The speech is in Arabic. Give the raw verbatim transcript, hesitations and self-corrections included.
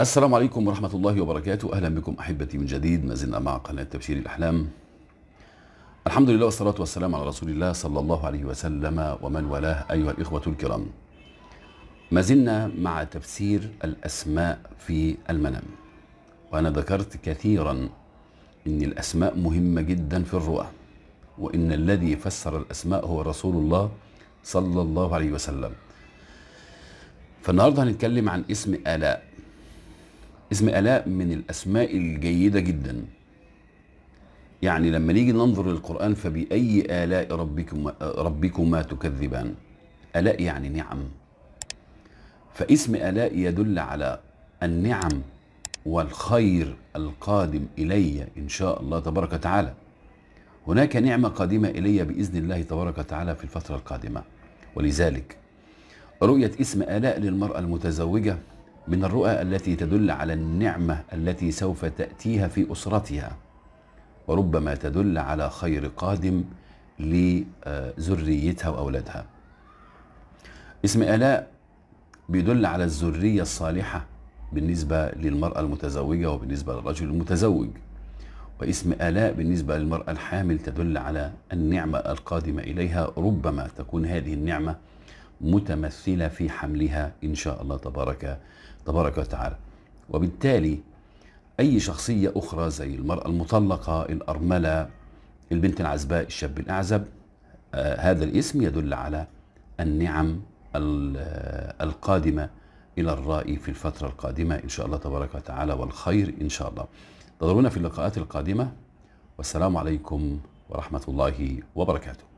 السلام عليكم ورحمة الله وبركاته. أهلا بكم أحبتي من جديد، ما زلنا مع قناة تبشير الأحلام. الحمد لله والصلاة والسلام على رسول الله صلى الله عليه وسلم ومن والاه. أيها الإخوة الكرام، ما زلنا مع تفسير الأسماء في المنام، وأنا ذكرت كثيرا إن الأسماء مهمة جدا في الرؤى، وإن الذي فسر الأسماء هو رسول الله صلى الله عليه وسلم. فالنهاردة هنتكلم عن اسم آلاء. اسم آلاء من الأسماء الجيدة جدا، يعني لما نيجي ننظر للقرآن، فبأي آلاء ربكما, ربكما تكذبان. آلاء يعني نعم، فاسم آلاء يدل على النعم والخير القادم إلي إن شاء الله تبارك وتعالى. هناك نعمة قادمة إلي بإذن الله تبارك وتعالى في الفترة القادمة، ولذلك رؤية اسم آلاء للمرأة المتزوجة من الرؤى التي تدل على النعمة التي سوف تأتيها في أسرتها، وربما تدل على خير قادم لذريتها وأولادها. اسم آلاء بيدل على الذرية الصالحة بالنسبة للمرأة المتزوجة وبالنسبة للرجل المتزوج، واسم آلاء بالنسبة للمرأة الحامل تدل على النعمة القادمة إليها، ربما تكون هذه النعمة متمثلة في حملها إن شاء الله تبارك تبارك وتعالى. وبالتالي أي شخصية أخرى زي المرأة المطلقة، الأرملة، البنت العزباء، الشاب الأعزب، آه هذا الاسم يدل على النعم القادمة إلى الرائي في الفترة القادمة إن شاء الله تبارك وتعالى، والخير إن شاء الله. انتظرونا في اللقاءات القادمة، والسلام عليكم ورحمة الله وبركاته.